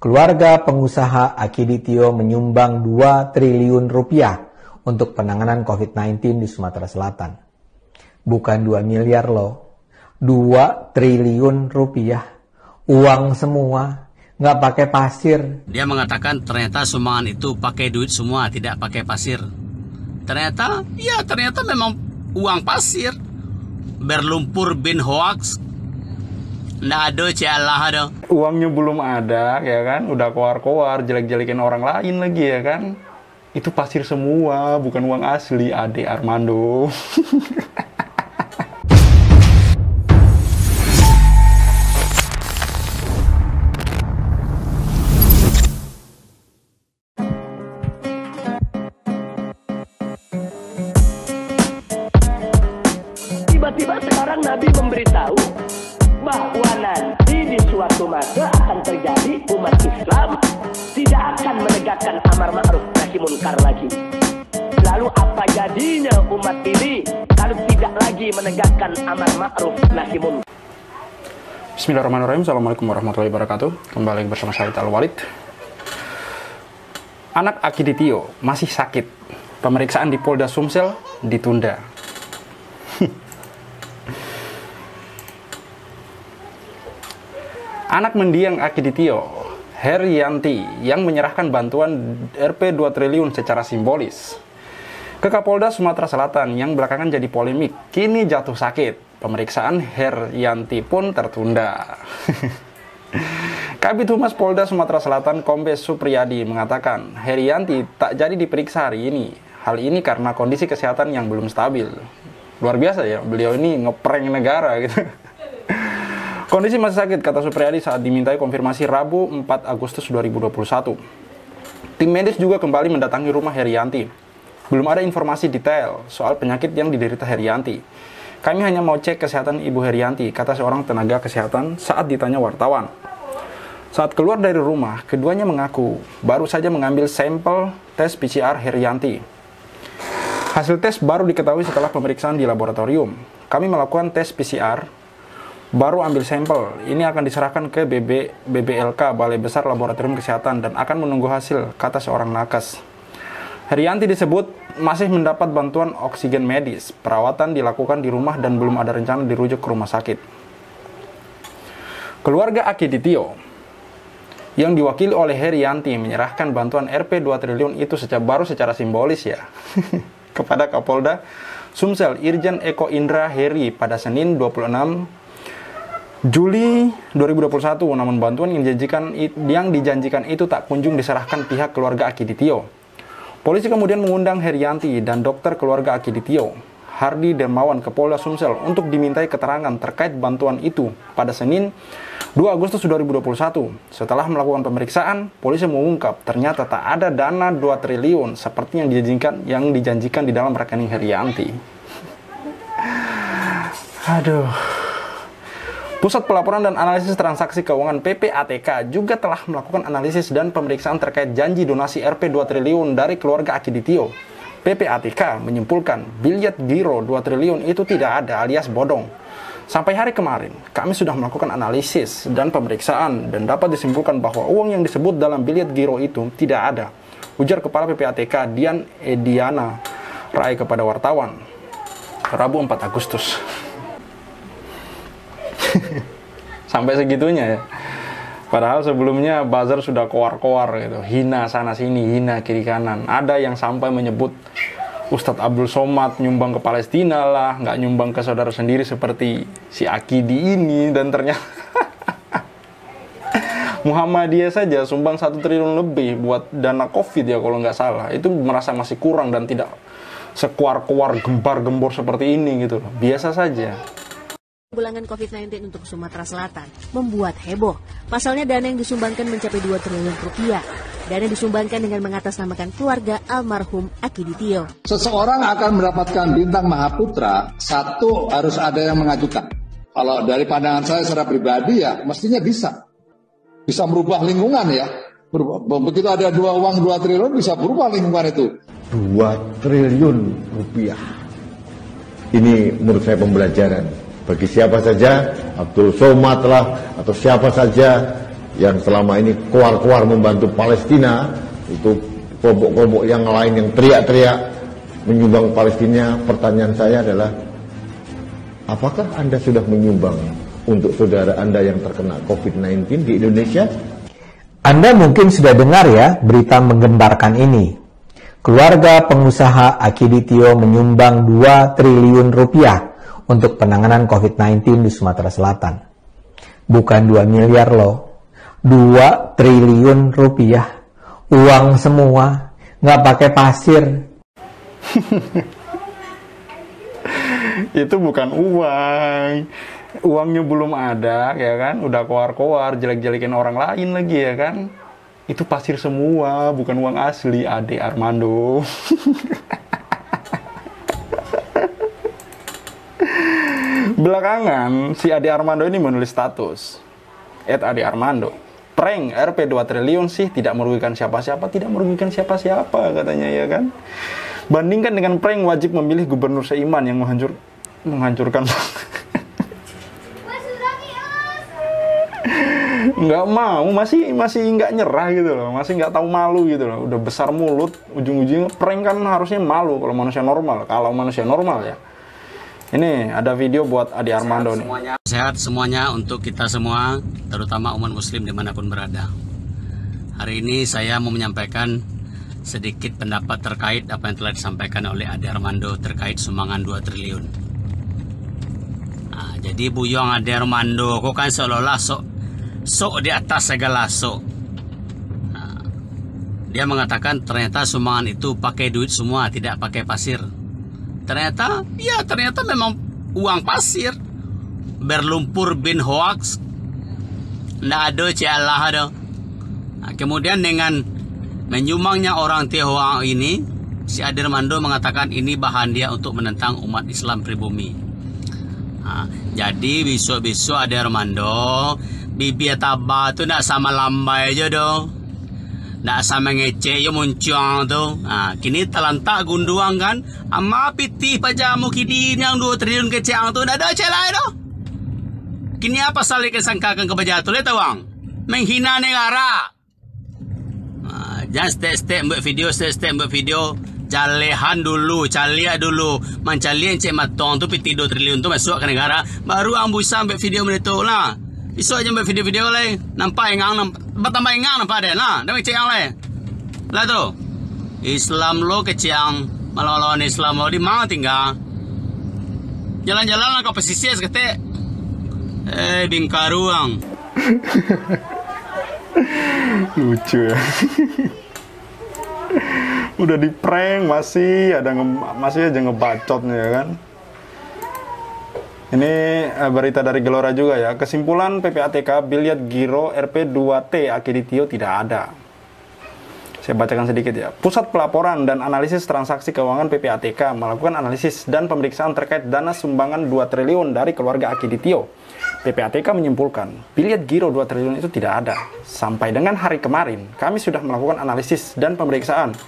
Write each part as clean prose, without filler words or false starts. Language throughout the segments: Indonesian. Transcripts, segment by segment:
Keluarga pengusaha Akidi Tio menyumbang 2 triliun rupiah untuk penanganan COVID-19 di Sumatera Selatan. Bukan 2 miliar loh, 2 triliun rupiah, uang semua, nggak pakai pasir. Dia mengatakan ternyata sumbangan itu pakai duit semua, tidak pakai pasir. Ternyata, ya ternyata memang uang pasir, berlumpur bin hoaks. Nah, aduh, cialah dong. Uangnya belum ada, ya kan? Udah keluar-keluar, jelek-jelekin orang lain lagi, ya kan? Itu pasir semua, bukan uang asli, Ade Armando. Tiba-tiba sekarang Nabi memberitahu bahwa nanti di suatu masa akan terjadi umat Islam tidak akan menegakkan amar ma'ruf nahi munkar lagi. Lalu apa jadinya umat ini kalau tidak lagi menegakkan amar ma'ruf nahi munkar? Bismillahirrahmanirrahim. Assalamualaikum warahmatullahi wabarakatuh. Kembali bersama Syaita Al-Walid. Anak Akidi Tio masih sakit. Pemeriksaan di Polda Sumsel ditunda. Anak mendiang Akidi Tio, Herianti, yang menyerahkan bantuan Rp 2 triliun secara simbolis ke Kapolda Sumatera Selatan yang belakangan jadi polemik, kini jatuh sakit. Pemeriksaan Herianti pun tertunda. Kabid Humas Polda Sumatera Selatan Kombes Supriyadi mengatakan Herianti tak jadi diperiksa hari ini. Hal ini karena kondisi kesehatan yang belum stabil. Luar biasa ya, beliau ini ngeprank negara gitu. Kondisi masih sakit, kata Supriyadi saat dimintai konfirmasi Rabu 4 Agustus 2021. Tim medis juga kembali mendatangi rumah Herianti. Belum ada informasi detail soal penyakit yang diderita Herianti. Kami hanya mau cek kesehatan Ibu Herianti, kata seorang tenaga kesehatan saat ditanya wartawan. Saat keluar dari rumah, keduanya mengaku baru saja mengambil sampel tes PCR Herianti. Hasil tes baru diketahui setelah pemeriksaan di laboratorium. Kami melakukan tes PCR, baru ambil sampel, ini akan diserahkan ke BB BBLK, Balai Besar Laboratorium Kesehatan, dan akan menunggu hasil, kata seorang nakes. Herianti disebut masih mendapat bantuan oksigen medis, perawatan dilakukan di rumah dan belum ada rencana dirujuk ke rumah sakit. Keluarga Akidi Tio, yang diwakili oleh Herianti, menyerahkan bantuan Rp 2 triliun itu secara simbolis ya, kepada Kapolda Sumsel Irjen Eko Indra Heri pada Senin 26 Juli 2021, namun bantuan yang dijanjikan itu tak kunjung diserahkan pihak keluarga Akidi Tio. Polisi kemudian mengundang Herianti dan dokter keluarga Akidi Tio, Hardi Demawan, ke Polda Sumsel untuk dimintai keterangan terkait bantuan itu pada Senin 2 Agustus 2021. Setelah melakukan pemeriksaan, polisi mengungkap ternyata tak ada dana 2 triliun seperti yang dijanjikan di dalam rekening Herianti. Aduh. Pusat Pelaporan dan Analisis Transaksi Keuangan PPATK juga telah melakukan analisis dan pemeriksaan terkait janji donasi Rp 2 triliun dari keluarga Akidi Tio. PPATK menyimpulkan bilyet giro 2 triliun itu tidak ada alias bodong. Sampai hari kemarin, kami sudah melakukan analisis dan pemeriksaan dan dapat disimpulkan bahwa uang yang disebut dalam bilyet giro itu tidak ada, ujar Kepala PPATK Dian Ediana Rai kepada wartawan Rabu 4 Agustus. Sampai segitunya ya. Padahal sebelumnya buzzer sudah koar-koar gitu, hina sana sini, hina kiri kanan. Ada yang sampai menyebut Ustadz Abdul Somad nyumbang ke Palestina lah, nggak nyumbang ke saudara sendiri seperti si Akidi ini, dan ternyata Muhammadiyah saja sumbang 1 triliun lebih buat dana Covid ya kalau nggak salah. Itu merasa masih kurang dan tidak sekuar-kuar gembar-gembor seperti ini gitu loh. Biasa saja. Penanggulangan COVID-19 untuk Sumatera Selatan membuat heboh. Pasalnya dana yang disumbangkan mencapai 2 triliun rupiah. Dana disumbangkan dengan mengatasnamakan keluarga almarhum Akidi Tio. Seseorang akan mendapatkan bintang mahaputra, satu harus ada yang mengajukan. Kalau dari pandangan saya secara pribadi ya mestinya bisa. Bisa merubah lingkungan ya. Begitu ada dua uang 2 triliun bisa berubah lingkungan itu. 2 triliun rupiah. Ini menurut saya pembelajaran. Bagi siapa saja, Abdul Somad lah, atau siapa saja yang selama ini keluar-keluar membantu Palestina, itu kelompok-kelompok yang lain yang teriak-teriak menyumbang Palestina. Pertanyaan saya adalah, apakah Anda sudah menyumbang untuk saudara Anda yang terkena COVID-19 di Indonesia? Anda mungkin sudah dengar ya berita menggembarkan ini. Keluarga pengusaha Akidi Tio menyumbang 2 triliun rupiah untuk penanganan COVID-19 di Sumatera Selatan. Bukan 2 miliar loh, 2 triliun rupiah. Uang semua, nggak pakai pasir. Itu bukan uang. Uangnya belum ada, ya kan? Udah keluar-keluar, jelek-jelekin orang lain lagi, ya kan? Itu pasir semua, bukan uang asli, Ade Armando. Belakangan, si Ade Armando ini menulis status. Ade Armando, prank Rp 2 triliun sih, tidak merugikan siapa-siapa, katanya, ya kan? Bandingkan dengan prank wajib memilih gubernur seiman yang menghancurkan... Nggak mau, masih nggak nyerah gitu loh, masih nggak tahu malu gitu loh. Udah besar mulut, ujung-ujungnya prank kan harusnya malu kalau manusia normal. Kalau manusia normal ya. Ini ada video buat Ade Armando nih. Sehat semuanya untuk kita semua, terutama umat muslim dimanapun berada. Hari ini saya mau menyampaikan sedikit pendapat terkait apa yang telah disampaikan oleh Ade Armando terkait sumbangan 2 triliun. Nah, jadi buyong Ade Armando, kok kan seolah-olah sok di atas segala sok. Nah, dia mengatakan ternyata sumbangan itu pakai duit semua, tidak pakai pasir. Ternyata, ya ternyata memang uang pasir. Berlumpur bin hoax. Nggak ada cialah ada. Nah, kemudian dengan menyumbangnya orang Tionghoa ini, si Ade Armando mengatakan ini bahan dia untuk menentang umat Islam pribumi. Nah, jadi besok-besok Ade Armando, bibir tabah tu nak sama lambai je doh, nak sama ngecek je muncung tu. Ah, kini terlantak gunduang kan, ama pitih pajamu kini yang 2 triliun kecang tu, nak ada celai doh. Kini apa saling kesangkakan kebejatu le tawang, menghina negara. Ah, jangan step-step buat video, jalehan dulu, calia dulu, mencalian cek matong tu pitih 2 triliun tu masuk ke negara, baru ambusan buat video meritu lah. Isu aja mbak video-video leh, nampak engang, bertambah engang nampak deh, lah, dah macam leh, lah tu, Islam lo keciang, melawan Islam lo di mana tinggal, jalan-jalan lah kau pesisir seketik, Bingkaruang, lucu ya, udah di prank masih aja ngebacotnya kan. Ini berita dari Gelora juga ya. Kesimpulan PPATK Bilyat Giro Rp2T Akidi Tio tidak ada. Saya bacakan sedikit ya. Pusat Pelaporan dan Analisis Transaksi Keuangan PPATK melakukan analisis dan pemeriksaan terkait dana sumbangan 2 triliun dari keluarga Akidi Tio. PPATK menyimpulkan, Bilyat Giro 2 triliun itu tidak ada. Sampai dengan hari kemarin, kami sudah melakukan analisis dan pemeriksaan.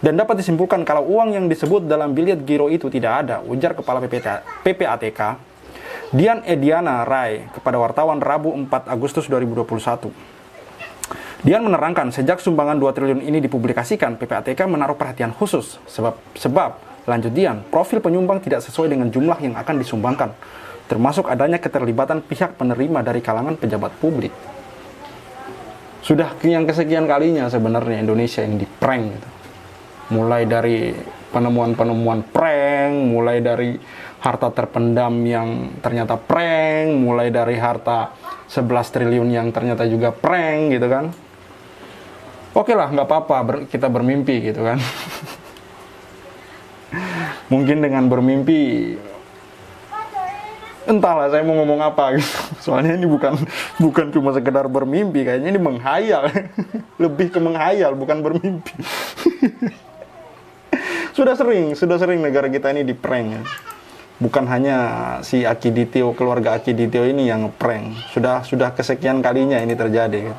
Dan dapat disimpulkan kalau uang yang disebut dalam Bilyat Giro itu tidak ada, ujar Kepala PPATK Dian Ediana Rai kepada wartawan Rabu 4 Agustus 2021. Dian menerangkan, sejak sumbangan 2 triliun ini dipublikasikan, PPATK menaruh perhatian khusus. Sebab lanjut Dian, profil penyumbang tidak sesuai dengan jumlah yang akan disumbangkan, termasuk adanya keterlibatan pihak penerima dari kalangan pejabat publik. Sudah yang kesekian kalinya sebenarnya Indonesia yang diprank gitu. Mulai dari penemuan-penemuan prank, mulai dari harta terpendam yang ternyata prank, mulai dari harta 11 triliun yang ternyata juga prank gitu kan. Oke lah, nggak apa-apa, kita bermimpi gitu kan. Mungkin dengan bermimpi, entahlah saya mau ngomong apa gitu. Soalnya ini bukan cuma sekedar bermimpi, kayaknya ini menghayal. Lebih ke menghayal, bukan bermimpi. Sudah sering negara kita ini diprank ya. Bukan hanya si Akidi Tio, keluarga Akidi Tio ini yang ngeprank. Sudah kesekian kalinya ini terjadi.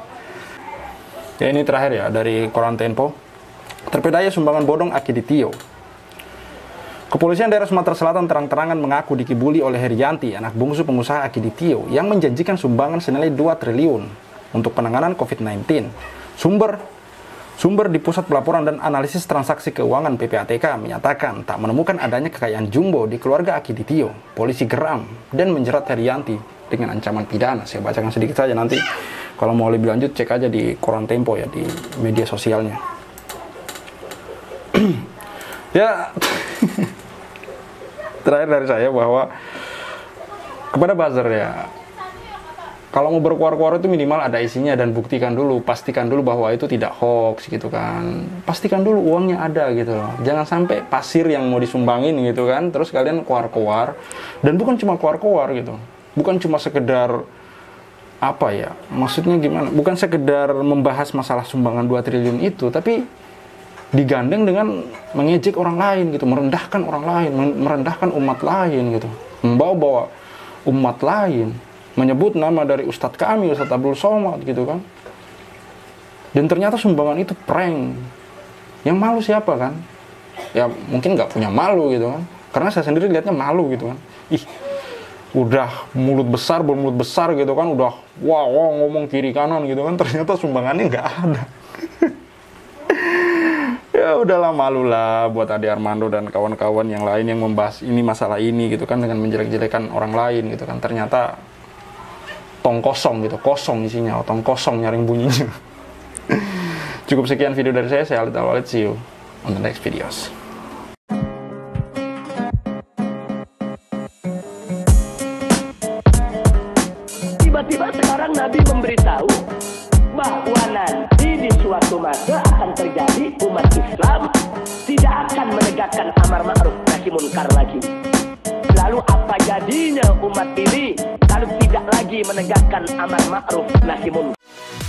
Ya ini terakhir ya dari Koran Tempo. Terpedaya sumbangan bodong Akidi Tio. Kepolisian daerah Sumatera Selatan terang-terangan mengaku dikibuli oleh Herianti, anak bungsu pengusaha Akidi Tio, yang menjanjikan sumbangan senilai 2 triliun. untuk penanganan COVID-19. Sumber di Pusat Pelaporan dan Analisis Transaksi Keuangan PPATK menyatakan tak menemukan adanya kekayaan jumbo di keluarga Akidi Tio. Polisi geram dan menjerat Herianti dengan ancaman pidana. Saya bacakan sedikit saja, nanti kalau mau lebih lanjut cek aja di Koran Tempo ya, di media sosialnya. Ya, terakhir dari saya bahwa kepada buzzer ya, kalau mau berkuar-kuar itu minimal ada isinya dan buktikan dulu, pastikan dulu bahwa itu tidak hoax gitu kan. Pastikan dulu uangnya ada gitu loh. Jangan sampai pasir yang mau disumbangin gitu kan, terus kalian kuar-kuar. Dan bukan cuma kuar-kuar gitu. Bukan cuma sekedar apa ya? Maksudnya gimana? Bukan sekedar membahas masalah sumbangan 2 triliun itu, tapi digandeng dengan mengejek orang lain gitu, merendahkan orang lain, merendahkan umat lain gitu. Membawa-bawa umat lain. Menyebut nama dari Ustadz kami, Ustadz Abdul Somad gitu kan. Dan ternyata sumbangan itu prank. Yang malu siapa kan? Ya mungkin nggak punya malu gitu kan. Karena saya sendiri lihatnya malu gitu kan. Ih, udah mulut besar gitu kan. Udah wow ngomong kiri kanan gitu kan. Ternyata sumbangannya nggak ada. Ya udahlah, malulah buat Ade Armando dan kawan-kawan yang lain yang membahas ini masalah ini gitu kan. Dengan menjelek-jelekan orang lain gitu kan. Ternyata tong kosong gitu, kosong isinya, tong kosong nyaring bunyinya. Cukup sekian video dari saya Alit Walid, see you on the next videos. Tiba-tiba sekarang Nabi memberitahu bahwa nanti di suatu masa akan terjadi umat Islam tidak akan menegakkan amar ma'ruf nahi munkar lagi. Lalu apa jadinya umat ini kalau tidak lagi menegakkan amar ma'ruf nahi munkar?